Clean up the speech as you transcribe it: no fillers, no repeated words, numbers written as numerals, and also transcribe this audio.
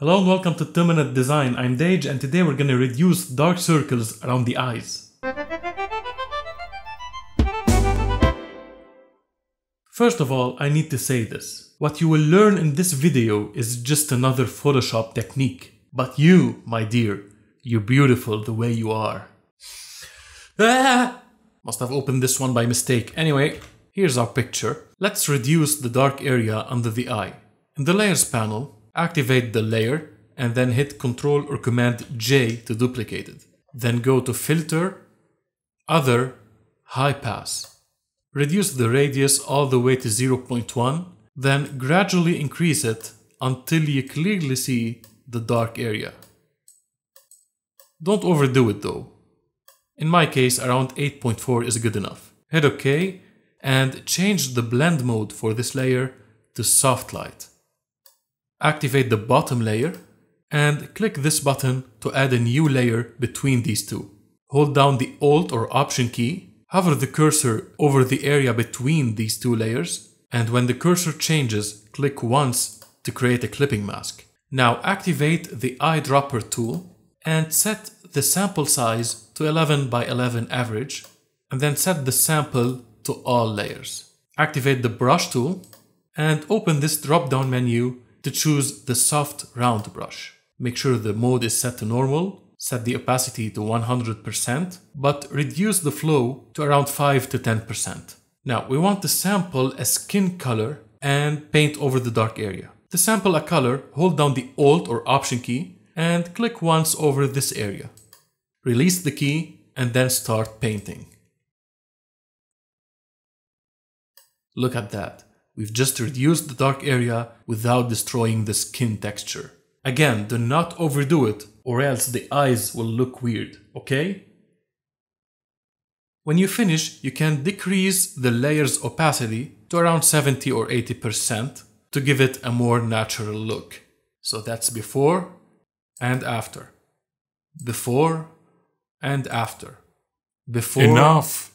Hello and welcome to 2-Minute Design. I'm Dayj and today we're gonna reduce dark circles around the eyes. First of all, I need to say this. What you will learn in this video is just another Photoshop technique. But you, my dear, you're beautiful the way you are. Must have opened this one by mistake. Anyway, here's our picture. Let's reduce the dark area under the eye. In the Layers panel, activate the layer and then hit Ctrl or Command J to duplicate it. Then go to Filter, Other, High Pass. Reduce the radius all the way to 0.1, then gradually increase it until you clearly see the dark area. Don't overdo it though. In my case, around 8.4 is good enough. Hit OK and change the blend mode for this layer to Soft Light. Activate the bottom layer and click this button to add a new layer between these two. Hold down the Alt or Option key, hover the cursor over the area between these two layers, and when the cursor changes, click once to create a clipping mask. Now activate the eyedropper tool and set the sample size to 11 by 11 average, and then set the sample to all layers. Activate the brush tool and open this drop-down menu to choose the soft round brush. Make sure the mode is set to normal, set the opacity to 100%, but reduce the flow to around 5 to 10%. Now we want to sample a skin color and paint over the dark area. To sample a color, hold down the Alt or Option key and click once over this area. Release the key and then start painting. Look at that. We've just reduced the dark area without destroying the skin texture. Again, do not overdo it or else the eyes will look weird, okay? When you finish, you can decrease the layer's opacity to around 70 or 80% to give it a more natural look. So that's before and after. Before and after. Before. Enough!